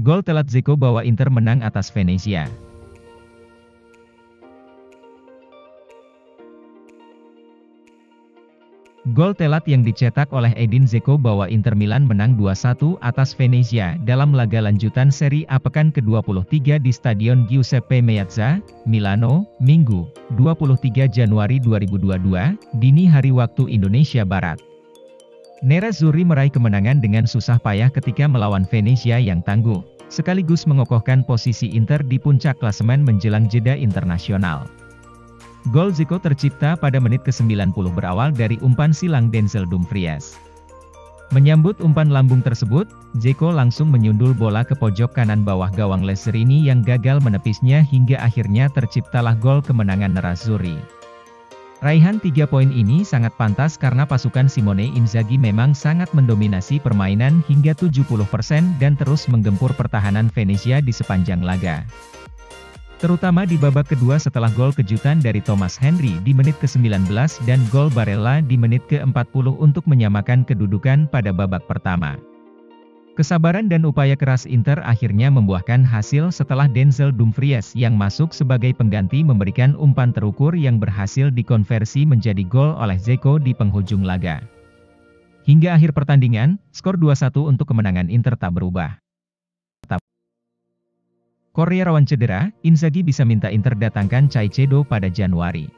Gol telat Džeko bawa Inter menang atas Venezia. Gol telat yang dicetak oleh Edin Džeko bawa Inter Milan menang 2-1 atas Venezia dalam laga lanjutan Serie A pekan ke-23 di Stadion Giuseppe Meazza, Milano, Minggu, 23 Januari 2022, dini hari waktu Indonesia Barat. Nerazzurri meraih kemenangan dengan susah payah ketika melawan Venezia yang tangguh, sekaligus mengokohkan posisi Inter di puncak klasemen menjelang jeda internasional. Gol Džeko tercipta pada menit ke-90 berawal dari umpan silang Denzel Dumfries. Menyambut umpan lambung tersebut, Džeko langsung menyundul bola ke pojok kanan bawah gawang Lezzerini yang gagal menepisnya hingga akhirnya terciptalah gol kemenangan Nerazzurri. Raihan 3 poin ini sangat pantas karena pasukan Simone Inzaghi memang sangat mendominasi permainan hingga 70% dan terus menggempur pertahanan Venezia di sepanjang laga. Terutama di babak kedua setelah gol kejutan dari Thomas Henry di menit ke-19 dan gol Barella di menit ke-40 untuk menyamakan kedudukan pada babak pertama. Kesabaran dan upaya keras Inter akhirnya membuahkan hasil setelah Denzel Dumfries yang masuk sebagai pengganti memberikan umpan terukur yang berhasil dikonversi menjadi gol oleh Džeko di penghujung laga. Hingga akhir pertandingan, skor 2-1 untuk kemenangan Inter tak berubah. Correa rawan cedera, Inzaghi bisa minta Inter datangkan Caicedo pada Januari.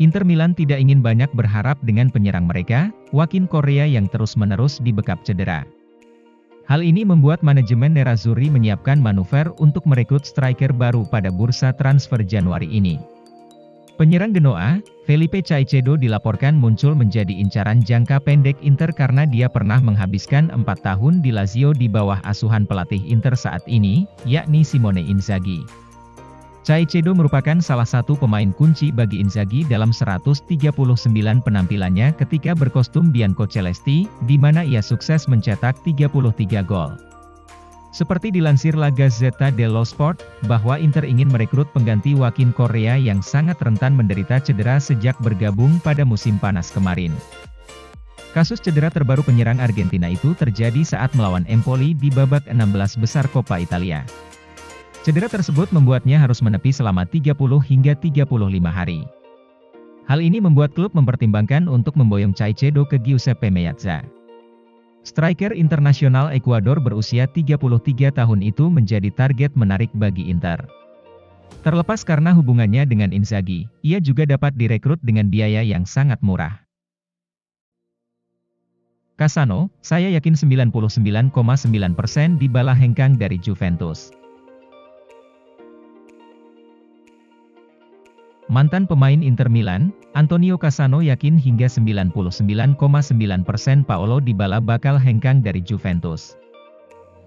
Inter Milan tidak ingin banyak berharap dengan penyerang mereka, Joaquin Correa yang terus-menerus dibekap cedera. Hal ini membuat manajemen Nerazzurri menyiapkan manuver untuk merekrut striker baru pada bursa transfer Januari ini. Penyerang Genoa, Felipe Caicedo dilaporkan muncul menjadi incaran jangka pendek Inter karena dia pernah menghabiskan 4 tahun di Lazio di bawah asuhan pelatih Inter saat ini, yakni Simone Inzaghi. Caicedo merupakan salah satu pemain kunci bagi Inzaghi dalam 139 penampilannya ketika berkostum Bianco Celesti, di mana ia sukses mencetak 33 gol. Seperti dilansir La Gazzetta dello Sport, bahwa Inter ingin merekrut pengganti Joaquin Correa yang sangat rentan menderita cedera sejak bergabung pada musim panas kemarin. Kasus cedera terbaru penyerang Argentina itu terjadi saat melawan Empoli di babak 16 besar Coppa Italia. Cedera tersebut membuatnya harus menepi selama 30 hingga 35 hari. Hal ini membuat klub mempertimbangkan untuk memboyong Caicedo ke Giuseppe Meazza. Striker internasional Ekuador berusia 33 tahun itu menjadi target menarik bagi Inter. Terlepas karena hubungannya dengan Inzaghi, ia juga dapat direkrut dengan biaya yang sangat murah. Cassano, saya yakin 99,9% Dybala hengkang dari Juventus. Mantan pemain Inter Milan, Antonio Cassano yakin hingga 99,9% Paulo Dybala bakal hengkang dari Juventus.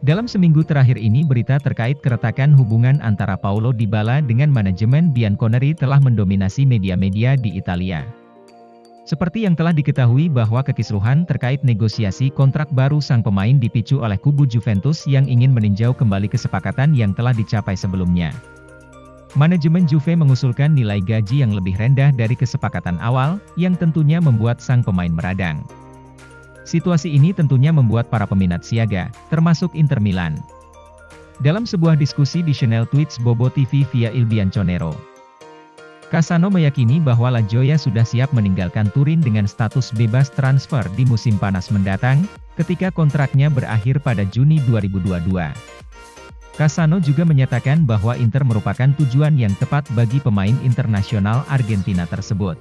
Dalam seminggu terakhir ini berita terkait keretakan hubungan antara Paulo Dybala dengan manajemen Bianconeri telah mendominasi media-media di Italia. Seperti yang telah diketahui bahwa kekisruhan terkait negosiasi kontrak baru sang pemain dipicu oleh kubu Juventus yang ingin meninjau kembali kesepakatan yang telah dicapai sebelumnya. Manajemen Juve mengusulkan nilai gaji yang lebih rendah dari kesepakatan awal, yang tentunya membuat sang pemain meradang. Situasi ini tentunya membuat para peminat siaga, termasuk Inter Milan. Dalam sebuah diskusi di channel Twitch Bobo TV via Il Bianconero, Cassano meyakini bahwa La Joya sudah siap meninggalkan Turin dengan status bebas transfer di musim panas mendatang, ketika kontraknya berakhir pada Juni 2022. Cassano juga menyatakan bahwa Inter merupakan tujuan yang tepat bagi pemain internasional Argentina tersebut.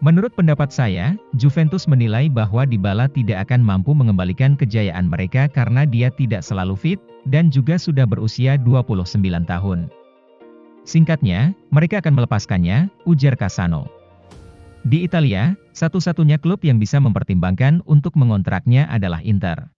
Menurut pendapat saya, Juventus menilai bahwa Dybala tidak akan mampu mengembalikan kejayaan mereka karena dia tidak selalu fit, dan juga sudah berusia 29 tahun. Singkatnya, mereka akan melepaskannya, ujar Cassano. Di Italia, satu-satunya klub yang bisa mempertimbangkan untuk mengontraknya adalah Inter.